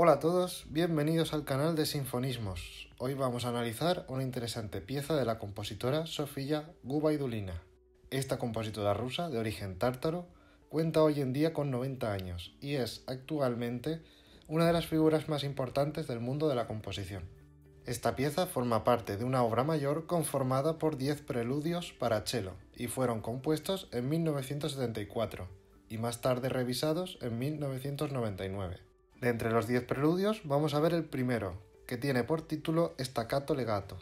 Hola a todos, bienvenidos al canal de Sinfonismos. Hoy vamos a analizar una interesante pieza de la compositora Sofía Gubaidulina. Esta compositora rusa de origen tártaro cuenta hoy en día con 90 años y es actualmente una de las figuras más importantes del mundo de la composición. Esta pieza forma parte de una obra mayor conformada por 10 preludios para cello y fueron compuestos en 1974 y más tarde revisados en 1999. De entre los 10 preludios vamos a ver el primero, que tiene por título Staccato legato.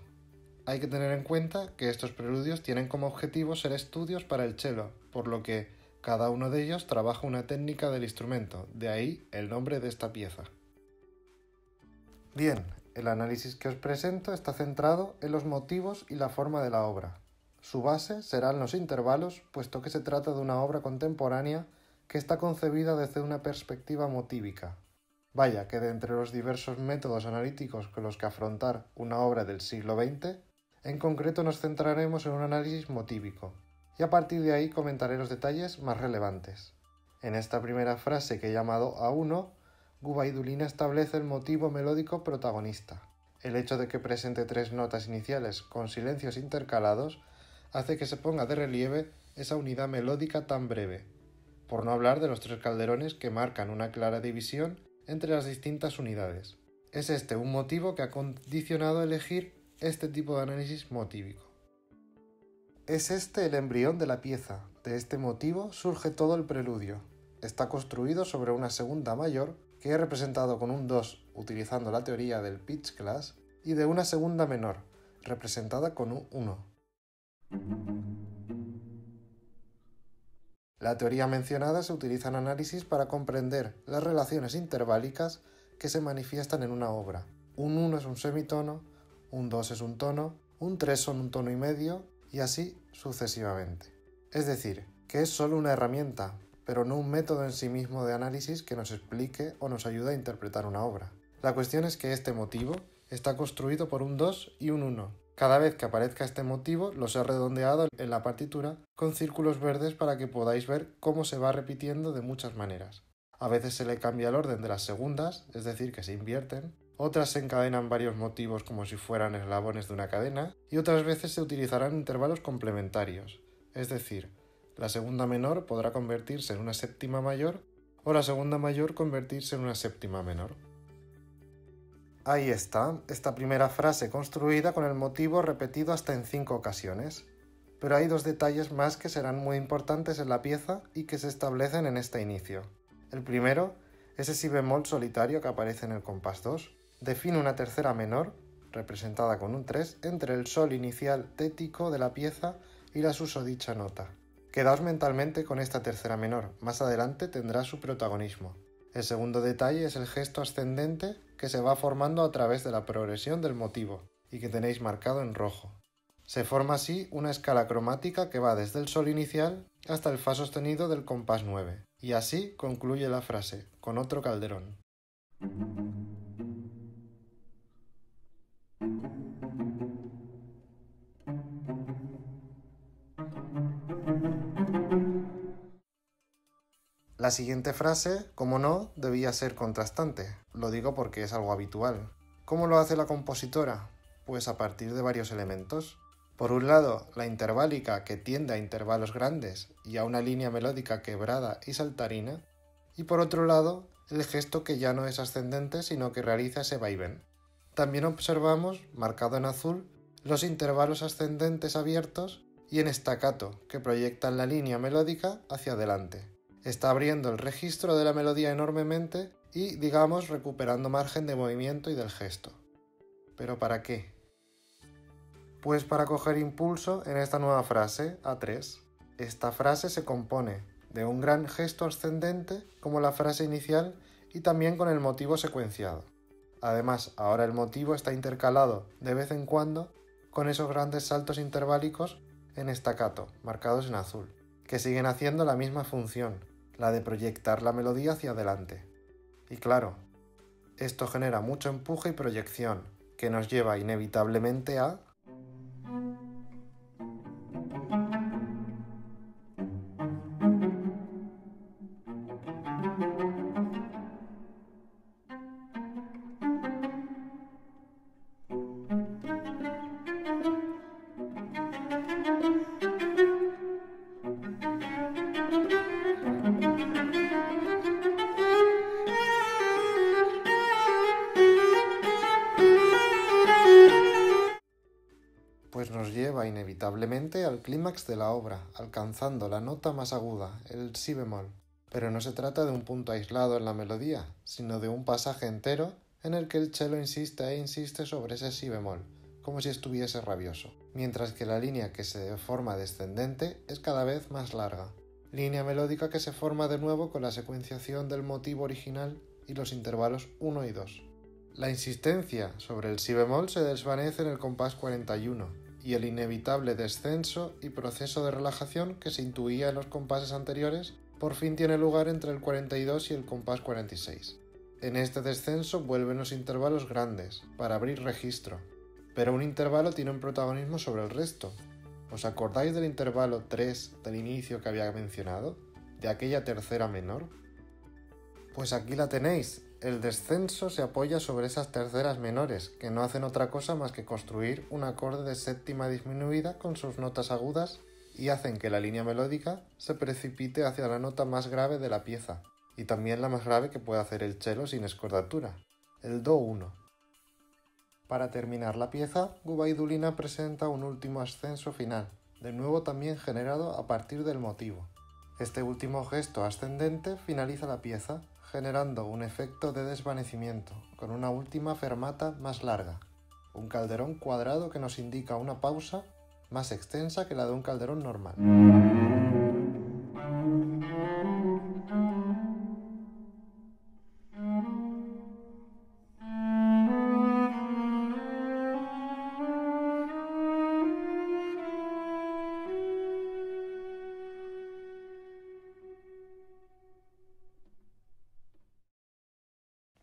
Hay que tener en cuenta que estos preludios tienen como objetivo ser estudios para el cello, por lo que cada uno de ellos trabaja una técnica del instrumento, de ahí el nombre de esta pieza. Bien, el análisis que os presento está centrado en los motivos y la forma de la obra. Su base serán los intervalos, puesto que se trata de una obra contemporánea que está concebida desde una perspectiva motívica. Vaya que de entre los diversos métodos analíticos con los que afrontar una obra del siglo XX, en concreto nos centraremos en un análisis motívico, y a partir de ahí comentaré los detalles más relevantes. En esta primera frase que he llamado A1, Gubaidulina establece el motivo melódico protagonista. El hecho de que presente 3 notas iniciales con silencios intercalados hace que se ponga de relieve esa unidad melódica tan breve, por no hablar de los 3 calderones que marcan una clara división entre las distintas unidades. Es este un motivo que ha condicionado elegir este tipo de análisis motívico. Es este el embrión de la pieza. De este motivo surge todo el preludio. Está construido sobre una segunda mayor que he representado con un 2 utilizando la teoría del pitch class y de una segunda menor representada con un 1. La teoría mencionada se utiliza en análisis para comprender las relaciones interválicas que se manifiestan en una obra. Un 1 es un semitono, un 2 es un tono, un 3 son un tono y medio, y así sucesivamente. Es decir, que es solo una herramienta, pero no un método en sí mismo de análisis que nos explique o nos ayude a interpretar una obra. La cuestión es que este motivo está construido por un 2 y un 1. Cada vez que aparezca este motivo, los he redondeado en la partitura con círculos verdes para que podáis ver cómo se va repitiendo de muchas maneras. A veces se le cambia el orden de las segundas, es decir, que se invierten, otras se encadenan varios motivos como si fueran eslabones de una cadena, y otras veces se utilizarán intervalos complementarios, es decir, la segunda menor podrá convertirse en una séptima mayor o la segunda mayor convertirse en una séptima menor. Ahí está, esta primera frase construida con el motivo repetido hasta en 5 ocasiones. Pero hay 2 detalles más que serán muy importantes en la pieza y que se establecen en este inicio. El primero, ese si bemol solitario que aparece en el compás 2, define una tercera menor, representada con un 3, entre el sol inicial tético de la pieza y la susodicha nota. Quedaos mentalmente con esta tercera menor, más adelante tendrá su protagonismo. El segundo detalle es el gesto ascendente que se va formando a través de la progresión del motivo y que tenéis marcado en rojo. Se forma así una escala cromática que va desde el sol inicial hasta el fa sostenido del compás 9 y así concluye la frase, con otro calderón. La siguiente frase, como no, debía ser contrastante. Lo digo porque es algo habitual. ¿Cómo lo hace la compositora? Pues a partir de varios elementos. Por un lado, la interválica que tiende a intervalos grandes y a una línea melódica quebrada y saltarina. Y por otro lado, el gesto que ya no es ascendente sino que realiza ese vaivén. También observamos, marcado en azul, los intervalos ascendentes abiertos y en staccato, que proyectan la línea melódica hacia adelante. Está abriendo el registro de la melodía enormemente y, digamos, recuperando margen de movimiento y del gesto. ¿Pero para qué? Pues para coger impulso en esta nueva frase, A3. Esta frase se compone de un gran gesto ascendente, como la frase inicial, y también con el motivo secuenciado. Además, ahora el motivo está intercalado, de vez en cuando, con esos grandes saltos interválicos en staccato, marcados en azul, que siguen haciendo la misma función, la de proyectar la melodía hacia adelante. Y claro, esto genera mucho empuje y proyección, que nos lleva inevitablemente a... Pues nos lleva inevitablemente al clímax de la obra, alcanzando la nota más aguda, el si bemol. Pero no se trata de un punto aislado en la melodía, sino de un pasaje entero en el que el cello insiste e insiste sobre ese si bemol, como si estuviese rabioso, mientras que la línea que se forma descendente es cada vez más larga, línea melódica que se forma de nuevo con la secuenciación del motivo original y los intervalos 1 y 2. La insistencia sobre el si bemol se desvanece en el compás 41 y el inevitable descenso y proceso de relajación que se intuía en los compases anteriores por fin tiene lugar entre el 42 y el compás 46. En este descenso vuelven los intervalos grandes, para abrir registro, pero un intervalo tiene un protagonismo sobre el resto. ¿Os acordáis del intervalo 3 del inicio que había mencionado? ¿De aquella tercera menor? Pues aquí la tenéis. El descenso se apoya sobre esas terceras menores, que no hacen otra cosa más que construir un acorde de séptima disminuida con sus notas agudas y hacen que la línea melódica se precipite hacia la nota más grave de la pieza, y también la más grave que puede hacer el cello sin escordatura, el do 1. Para terminar la pieza, Gubaidulina presenta un último ascenso final, de nuevo también generado a partir del motivo. Este último gesto ascendente finaliza la pieza, generando un efecto de desvanecimiento, con una última fermata más larga, un calderón cuadrado que nos indica una pausa más extensa que la de un calderón normal.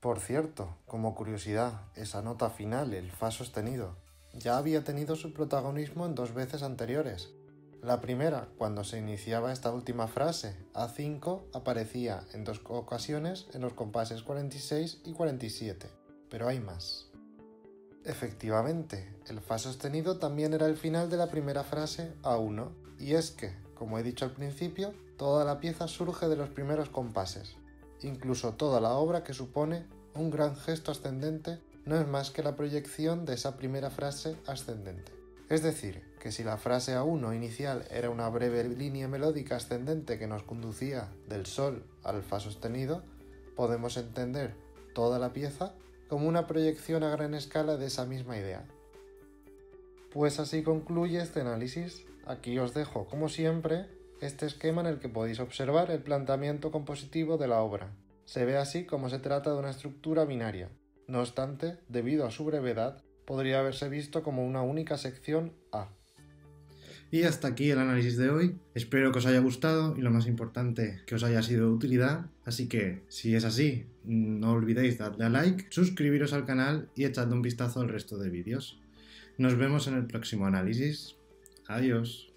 Por cierto, como curiosidad, esa nota final, el fa sostenido, ya había tenido su protagonismo en dos veces anteriores. La primera, cuando se iniciaba esta última frase, A5 aparecía en dos ocasiones en los compases 46 y 47, pero hay más. Efectivamente, el fa sostenido también era el final de la primera frase, A1, y es que, como he dicho al principio, toda la pieza surge de los primeros compases. Incluso toda la obra, que supone un gran gesto ascendente, no es más que la proyección de esa primera frase ascendente. Es decir, que si la frase A1 inicial era una breve línea melódica ascendente que nos conducía del sol al fa sostenido, podemos entender toda la pieza como una proyección a gran escala de esa misma idea. Pues así concluye este análisis. Aquí os dejo, como siempre, este esquema en el que podéis observar el planteamiento compositivo de la obra. Se ve así como se trata de una estructura binaria. No obstante, debido a su brevedad, podría haberse visto como una única sección A. Y hasta aquí el análisis de hoy. Espero que os haya gustado y, lo más importante, que os haya sido de utilidad. Así que, si es así, no olvidéis darle a like, suscribiros al canal y echadle un vistazo al resto de vídeos. Nos vemos en el próximo análisis. Adiós.